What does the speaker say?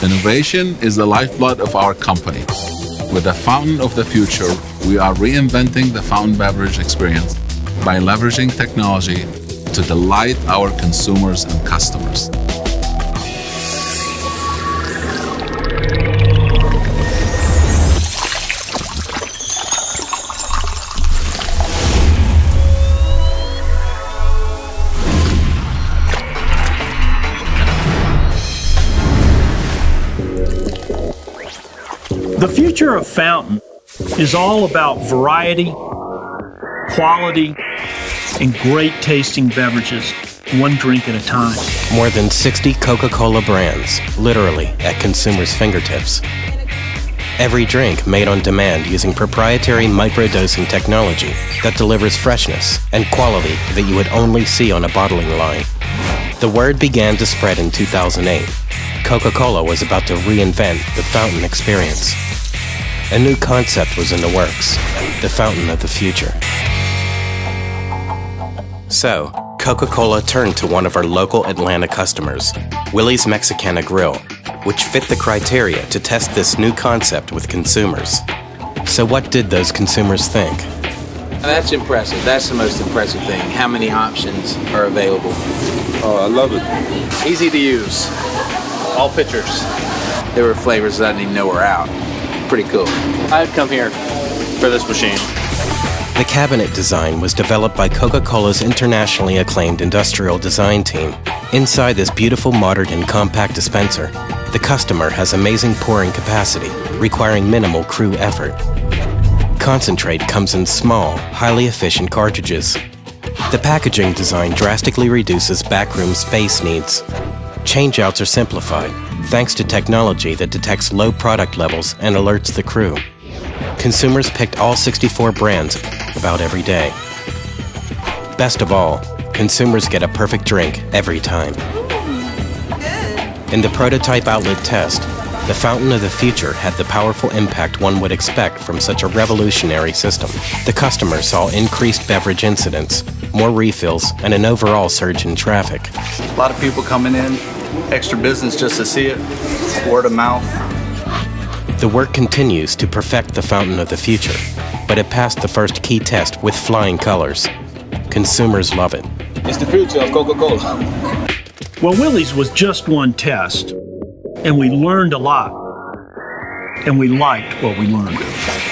Innovation is the lifeblood of our company. With the fountain of the future, we are reinventing the fountain beverage experience by leveraging technology to delight our consumers and customers. The future of fountain is all about variety, quality, and great tasting beverages, one drink at a time. More than 60 Coca-Cola brands, literally at consumers' fingertips. Every drink made on demand using proprietary microdosing technology that delivers freshness and quality that you would only see on a bottling line. The word began to spread in 2008. Coca-Cola was about to reinvent the fountain experience. A new concept was in the works, the fountain of the future. So, Coca-Cola turned to one of our local Atlanta customers, Willie's Mexicana Grill, which fit the criteria to test this new concept with consumers. So what did those consumers think? That's impressive. That's the most impressive thing. How many options are available? Oh, I love it. Easy to use. All pitchers. There were flavors that I didn't even know were out. Pretty cool. I've come here for this machine. The cabinet design was developed by Coca-Cola's internationally acclaimed industrial design team. Inside this beautiful, modern, and compact dispenser, the customer has amazing pouring capacity, requiring minimal crew effort. Concentrate comes in small, highly efficient cartridges. The packaging design drastically reduces backroom space needs. Changeouts are simplified, thanks to technology that detects low product levels and alerts the crew. Consumers picked all 64 brands about every day. Best of all, consumers get a perfect drink every time. In the prototype outlet test, the fountain of the future had the powerful impact one would expect from such a revolutionary system. The customer saw increased beverage incidents, more refills, and an overall surge in traffic. A lot of people coming in, extra business just to see it, word of mouth. The work continues to perfect the fountain of the future, but it passed the first key test with flying colors. Consumers love it. It's the future of Coca-Cola. Well, Willie's was just one test, and we learned a lot, and we liked what we learned.